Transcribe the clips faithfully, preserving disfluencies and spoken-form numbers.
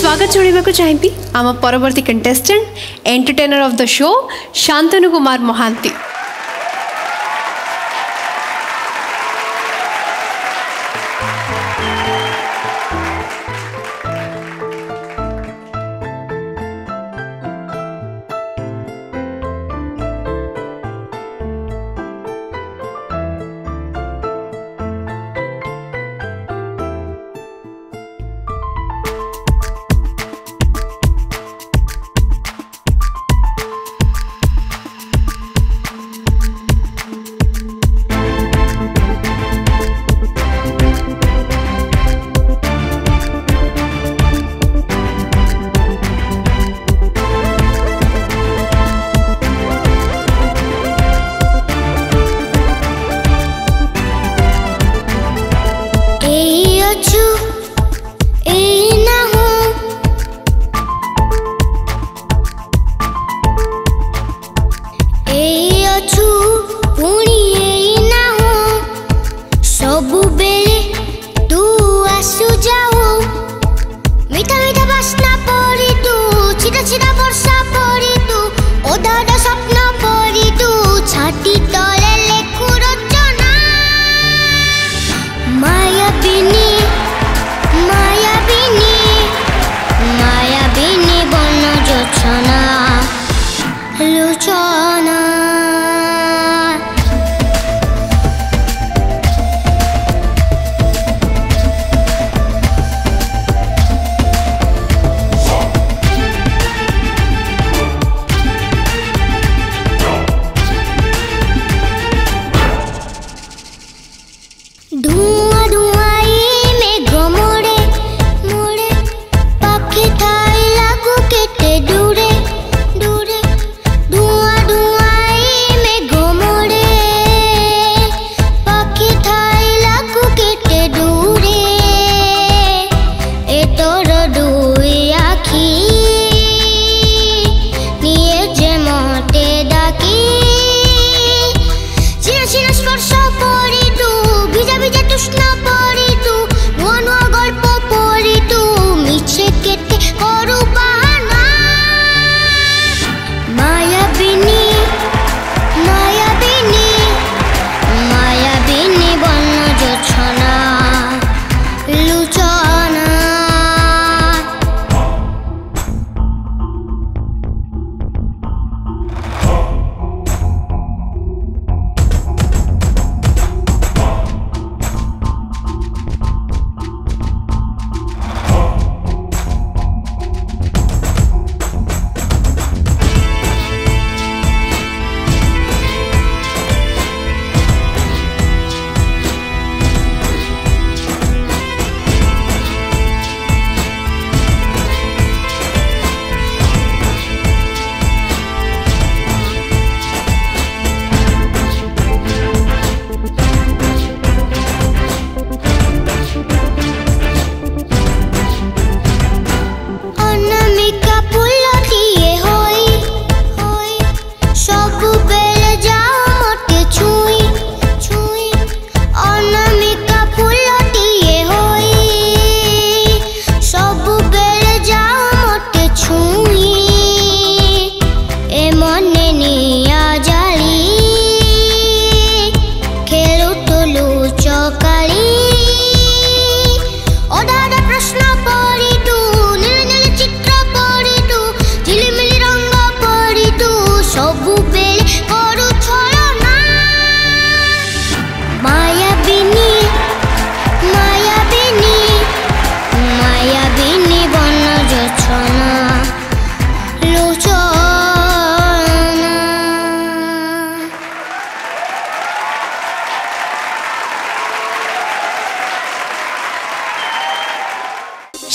स्वागत जणाइवाकु चाहेबी आम परवर्ती contestant entertainer of the show Shantanu Kumar Mohanty. माया बिनी, माया बिनी, माया बिनी बन जोचना लुचना।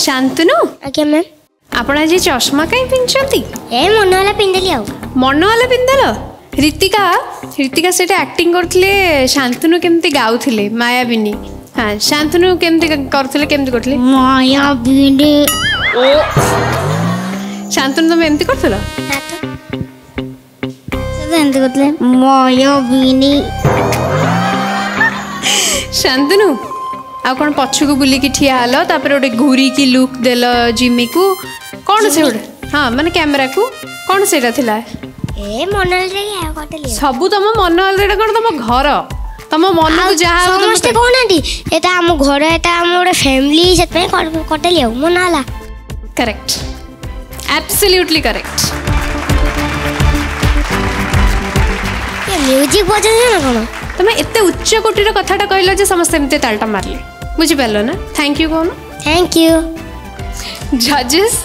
शांतनु आके मैम आपण आज चश्मा कहीं पिंचती ए मन वाला पिंदली आ मन वाला पिंदलो। रितिका रितिका सेटा एक्टिंग करथले, शांतनु केमती गाउथले माया बिनी। हां शांतनु केमती करथले केमती करथले माया बिनी। ओ शांतनु तुम एमती करथलो ना तो सेदा एमती करथले माया बिनी। शांतनु आ कौन पक्ष को बुलिकी ठिया हेल तापर गोटे घूरी की लुक देल जिमी को कौन से गोटे हाँ माने कैमरा को कौन से सबू तुम मन अलग कौन तुम घर तुम मन समस्ते कहना आम घर आम गोटे फैमिली से कटेली मो ना करेक्ट एब्सोल्युटली करेक्ट म्यूजिक बजे ना कौन तुम एत उच्च कोटीर कथाटा कहल जे समस्त एमते तालटा मारले बुझिपार ना थैंक यू कौन थैंक यू जजेस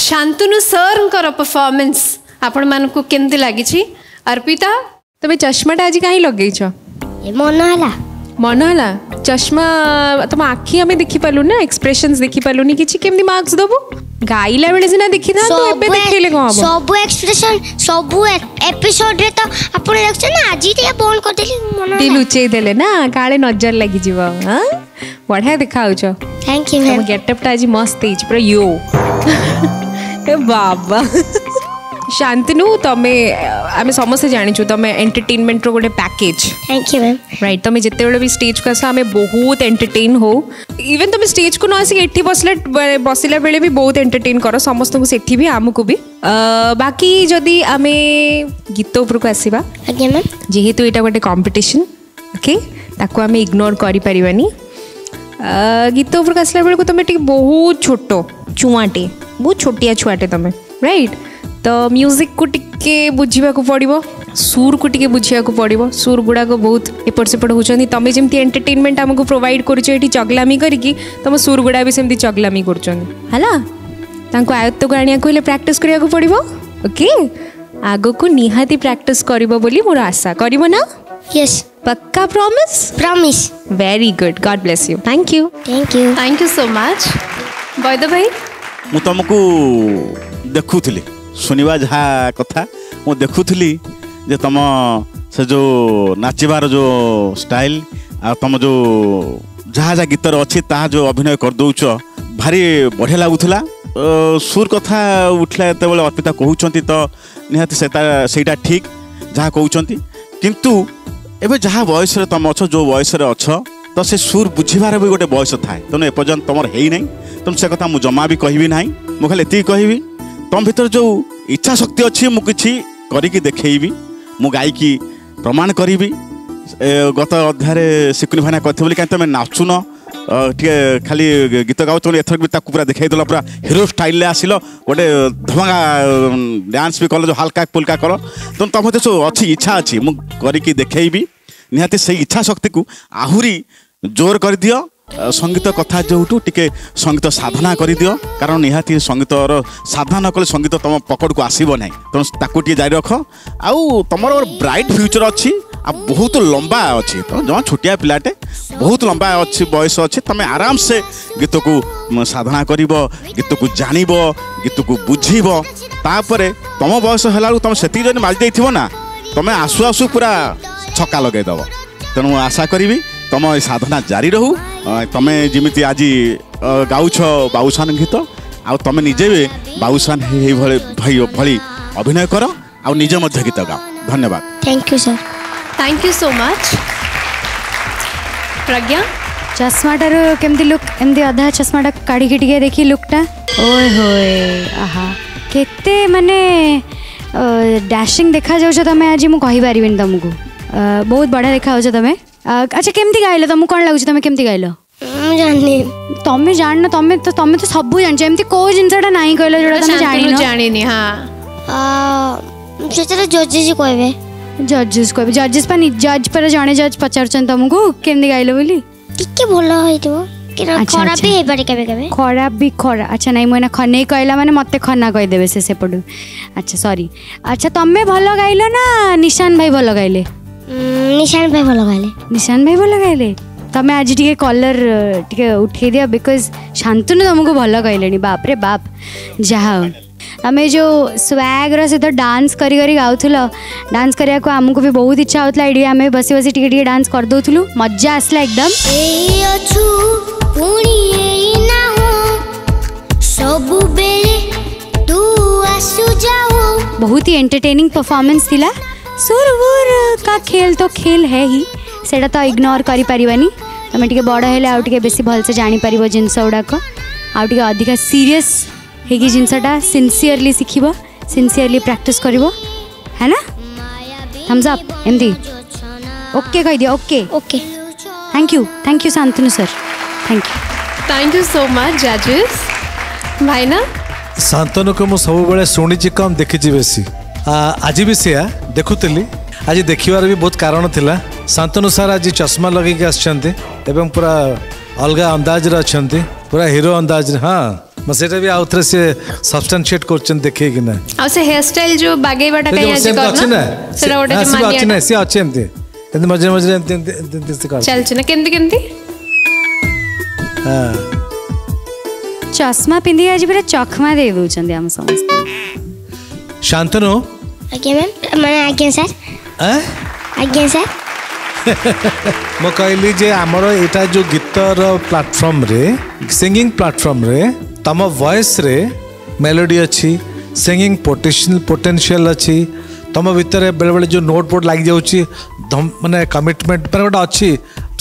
शांतनु सर परफॉर्मेंस आपण मानकु केमती लागिछि अर्पिता तबे चश्माटा आज काहे लगेइछो ए मन हला मन हला चश्मा तुम आखि हमें देखि पालु ना एक्सप्रेशंस देखि पालु नि किछि केमती मार्क्स देबो गाइला बेले सिना देखि था तो एबे देखिले को हबो सब एक्सप्रेशन सब एपिसोड रे तो आपण देखछ ना आज ते बोल कर देली मन हला लुचे देले ना काले नजर लागि जीवो हां बढ़िया दिखाउछो थैंक यू मैम गेटअप ता आज मस्त हिच पर यो ए बाबा शांतनु तमें आम समस्ते जाचु तुम एंटरटेनमेंट रो गोटे package thank you ma'am right तुम जिते बड़े भी स्टेज को आस आम बहुत एंटरटेन हो इवन तुम स्टेज को न आसिक बसला बसला बेले भी बहुत एंटरटेन कर समस्त को सेठी भी आमको भी बाकी जदि आम गीत उपरको आसवा जेहेतु यहाँ गोटे कंपटीशन ओके ताको आम इग्नोर करें गीत उपरको आसला बेलू तुम बहुत छोट छुआटे बहुत छोटिया छुआटे तुम राइट तो म्यूजिक को टिके बुझा पड़ो सुर को टिके बुझा पड़ो सुर गुड़ाक बहुत एपट सेपट होती तुम जमी एंटरटेनमेंट आमको प्रोवाइड कर चगलामी करके तुम सुर गुड़ा भी सेमती चगलामी करको आयत्त को आने को प्राक्टिस कराया पड़ो ओके आग को निहाती प्राक्टिस कर मोर आशा करिवो ना यस पक्का promise promise very good God bless you thank you thank you thank you so much बैद भाई मु तुमको देखुली सुनिवा जहाँ कथा मु देखुली जे तुम से जो नाचबार जो स्टाइल आ तुम जो जहाँ जहाँ गीतर अच्छे ता जो अभिनय करदौच भारी बढ़िया लगुला सुर कथा उठला ये बड़े अर्पिता कहते तो निहाती सेटा ठीक जहाँ कहते किंतु एवं जहाँ बयस तुम अच्छ जो बयस अच्छ तो से सुर बुझार भी गोटे बयस थाए तेनाली एपर्जन तुम है ना तुम से कथा मुझे जमा भी कहबी ना मुझे ये कहबी तुम भीतर जो इच्छा शक्ति अच्छी मुझे कि देखी मु गायकी प्रमाण करी गत अध्याय सिकुनी भाईना कहते कहीं तुम नाचुन टे खाली गीत गाओ तुम एथर भी पूरा देखल पूरा हीरो स्टाइल आसिल गोटे धमाका डांस भी कल जो हल्का फुल्का कल तुम तुम भीतर जो अच्छी इच्छा अच्छी मुझे देखी निहाती से इच्छा शक्ति को आहुरी जोर कर दियो संगीत कथा जो टिके संगीत साधना कर दियो कारण निहाती संगीत साधना न कले संगीत तुम पकड़ को आसब ना तुम ताकू टे जारी रख आउ तुम ब्राइट फ्यूचर अच्छी आ बहुत लंबा अच्छी तुम जो छोटिया पिलाटे बहुत लंबा अच्छी बयस अच्छी तुम आराम से गीत को साधना कर गीत को जान गीत को बुझे तुम बयस है तुम से मारि दे ना तुम आसू आसू पूरा छक्का लगेदेव तेणु आशा करी तुम ये साधना जारी रहू तुम्हें जमी आज गाउछ बाउसान गीत आ तुम निजे बाउसान भाई अभिनय कर आ निजे मध्य गीत गाओ धन्यवाद thank you sir thank you so much Pragya चश्माटार केमती लुक एमती अधा चश्माटा काढ़ी टिके देखी लुकटा ओए होए आहा केते माने डैशिंग देखा जाउछ तमे आज मु कहि पारिबिन तुमको बहुत बढ़िया देखा जाउछ तमे अच्छा केमती गाइल तुमको कौन लगुच तुम केमती गाइल जाननी तुम जान तुम तो तुम तो सब जानछ एमती को जिनसाटा नाही कहलो जोडा तुम जानिनो जानिनी हां अ सेटा जजेस कहबे जजेस कहबे जजेस पर जज पर जाने जज पचारछन तुमको केमती गाइल बोली टिके भलो होइतो कि खराब भी हे पारे केबे केबे खराब भी खरा अच्छा नाही मोना खने कहला माने मते खना कह देबे से सेपडू अच्छा सॉरी अच्छा तुम भलो गाइल ना निशान भाई भलो गाइले निशान भाई बोल गए निशान भाई बोल गए तुम आज टी कलर टी उठे दिया बिकज शांतनु तुमको भल कहले बाप रे बाप जहा आम जो स्वैग्र सहित डांस करी करी गाउल डांस कराया को आमको भी बहुत इच्छा होता ये आम बसी बसी टी टी डांस कर दूलु मजा आसला एकदम बहुत ही एंटरटेनिंग परफॉर्मेंस थिला सुर वुर का खेल तो खेल है ही सेटा तो इग्नोर करी पारिबानी तुम टे बड़ है आउ टे बेसी भलसे जापर जिनस गुड़ाक आउटे अधिका सीरीयस होगी जिनसटा सिनसीयरली शिख सिनसीयरली प्रैक्टिस कर है ना। थम्स अप एमती ओके कह दिया okay okay thank you thank you Shantanu sir thank you thank you so much जजेस भाई ना शांतनु को मु सब बेले सुनी कम देखी बेसी आज भी सी देखुली आज देखार भी बहुत कारण था। शांतनु सर आज चश्मा लगे एवं पूरा अलग अंदाज अच्छा पूरा हीरो अंदाज हाँ मसेटा भी आउट से सब्सटेंशिएट करछन देखे कि ना आ से हेयर स्टाइल जो बागेबाटा काई आज करना सेरा ओटा जे मानिया अच्छे ना से अच्छे एंते एंते मजे मजे एंते एंते से कर चल छना केंती केंती हां चश्मा पिंदी आज पूरा चखमा दे दोछन हम समस्त शांतनु आज्ञा मैम मैं आज्ञा सर हैं आज्ञा सर मो कहली जे आमरो एटा जो गीतर प्लेटफॉर्म रे सिंगिंग प्लेटफॉर्म रे तम वॉइस रे मेलोडी अच्छी सिंगिंग पोटेंशियल पोटेंशियल अच्छी तम भीतर बेले बेले जो नोट बोर्ड लग जाऊँगी माने कमिटमेंट पर गोटे अच्छी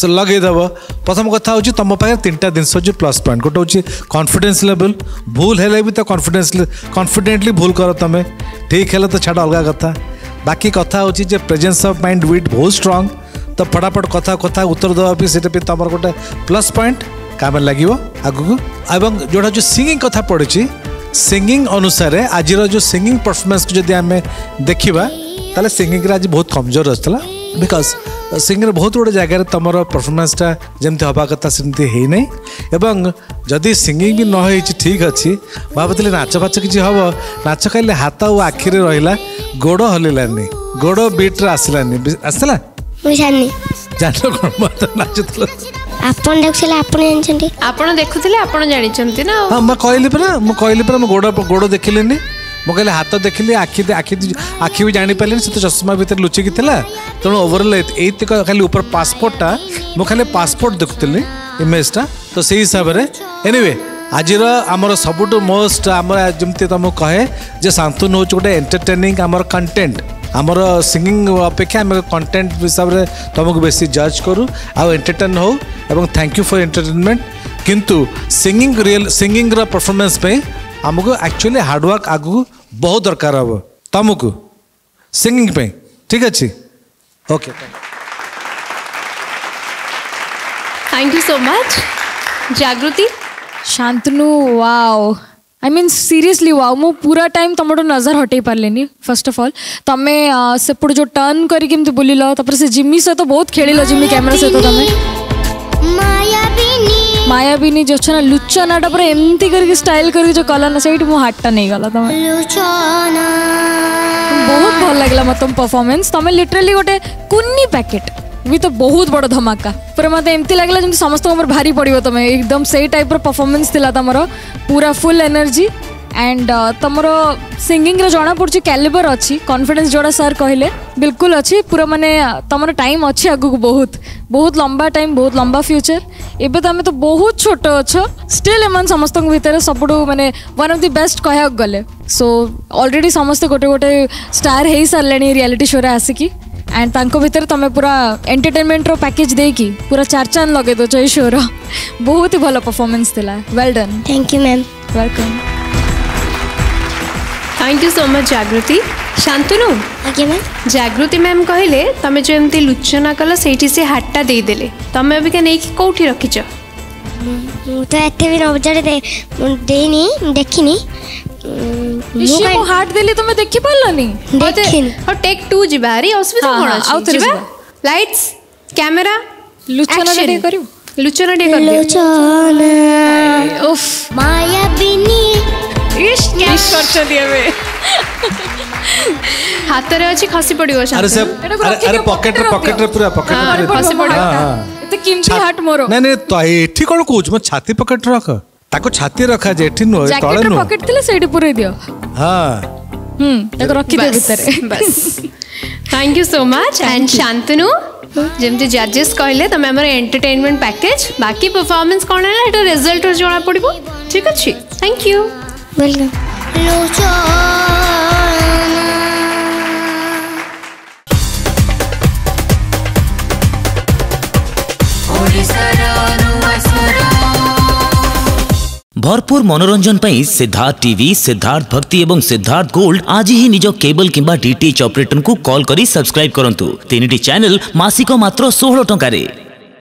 से लगेदेव। प्रथम कथा हूँ तुम पाखे तीन टा जिनस प्लस पॉइंट गोटे हूँ कॉन्फिडेंस लेवल भूल है भी तो कॉन्फिडेंस कॉन्फिडेंटली भूल कर तुम्हें ठीक है तो छाड़ अलग कथा बाकी कथा हूँ जे प्रेजेन्स ऑफ माइंड विथ बहुत स्ट्रांग तो फटाफट कथा कथा उत्तर देवापी से तुम गोटे प्लस पॉइंट काम लगे आगू एवं जोड़ा जो सिंगिंग कथा पड़ी सिंगिंग अनुसार आज जो सिंगिंग परफॉर्मेंस को जब आम देखा ताले सिंगिंग आज बहुत कमजोर अच्छा बिकज सिंगिंग बहुत गुटे जगार तुम परफॉर्मेंसटा जमी हवा कथा सेमती है ना एवं जदि सिंगिंग भी नई ठीक अच्छी भावती नाच फाच कि हम नाच खाइले हाथ और आखिरी रहा गोड़ हलिलानी गोड़ बीट्रे आसलानी आसला आपन देखुले आपन जानछंती आपन देखुले आपन जानछंती ना हां म कहली परा म कहली परा म गोड़ गोड़ देखिलेनी म कहले हाथ देखिले आखी आखी आखी भी जानि पालेनी से तो चश्मा भीतर लुचि की थला तण ओवरऑल एत खाली ऊपर पासपोर्टटा म खाली पासपोर्ट देखुतली इमेजटा तो सही हिसाब रे एनीवे आजिर आमर सबुटो मोस्ट आमर जेमते तुम कहे जे शांतनु होच गोटे एंटरटेनिंग आमर कंटेंट आमर सिंगिंग अपेक्षा आम कंटेंट हिसाब से तुमको बेसी जज करूँ आउ एंटरटेन हो एवं थैंक यू फॉर एंटरटेनमेंट किंतु सिंगिंग रियल सिंगिंग परफॉर्मेंस पे आमको एक्चुअली हार्डवर्क आगु बहुत दरकार हे तुमको सिंगिंग पे ठीक अच्छे okay thank you so much Jagriti Shantanu wow I mean seriously wow मो पूरा टाइम तुम नजर हटे पारे फर्स्ट ऑफ ऑल तुम्हें सेपट जो टर्न करके बुलिल तापर से जिम्मी सहित तो बहुत खेल जिम्मी कैमेरा सहित तो तुम माया बिनी जो ना लुचनाटा पूरा एमती करके स्टाइल करके जो कल ना से मो हार्टा नहीं गला तुम बहुत भल लगला मत तुम परफॉर्मेंस तुम लिटरली गोटे कुन्नी पैकेट भी तो बहुत बड़ा धमाका पर मत एमती लगला जमी समस्त मोर भारी पड़ो तुम एकदम से टाइप परफॉर्मेंस थिला तमरो पूरा फुल एनर्जी एंड तमरो सिंगिंग जना पड़ी कैलिबर अच्छी कॉन्फिडेंस जोड़ा सर कहले बिल्कुल अच्छी पूरा माने तमरो टाइम अच्छे आगु बहुत बहुत लंबा टाइम बहुत लंबा फ्यूचर एबे तमे तो बहुत छोट अच्छो स्टिल एम समस्त भितर सब माने वन ऑफ द बेस्ट कह गले सो ऑलरेडी समस्त गोटे गोटे स्टार हो सारे रियलिटी शो रे आसिकी एंड तांको भीतर तुम पूरा एंटरटेनमेंट रो पैकेज देकी पूरा चार चांद लगे दो जय शो रो बहुत ही भल परफॉर्मेंस दिला well done thank you ma'am welcome thank you so much Jagriti Shantanu okay ma'am Jagriti ma'am कहले तमे जो एमती लुचना कल सेठी से हाटटा दे देले तमे अबिका नै कि कोठी रखिछ मु तो एते भी नजर दे देनी देखिनी इसी को हार्ट देली तो मैं देखि पालनी और टेक टू जिबारी असुविधा कोन अछि जिबा लाइट्स कैमरा लुचना डे करियो लुचना डे कर लुचना उफ माया बिनी इश कैश करछ दिए बे हाथ रे अछि खसी पड़ियो शांति अरे अरे पॉकेट रे पॉकेट रे पूरा पॉकेट रे खसी पड़ियो त किमची हार्ट मोरो नै नै तो एठी कोन कोच म छाती पॉकेट रख ताको छाती रखा जे ठिन होय तळे नु पॉकेट थिले सेडी पुरै दियो हां हम ताको रखि दे भीतर बस thank you so much and Shantanu जेमते जजेस कहले तमे हमर एंटरटेनमेंट पैकेज बाकी परफॉर्मेंस कोन हैला एटा रिजल्ट रो जोना पड़िबो ठीक अछि थैंक यू वेलकम लोचना ओडिसा भरपूर मनोरंजन पाई सिद्धार्थ टीवी, सिद्धार्थ भक्ति एवं सिद्धार्थ गोल्ड आज ही निज केबल किंबा डीटीएच ऑपरेटर को कॉल करी सब्सक्राइब करंतु। तीनोटी चैनल मासिक मात्र सोलह टंका रे।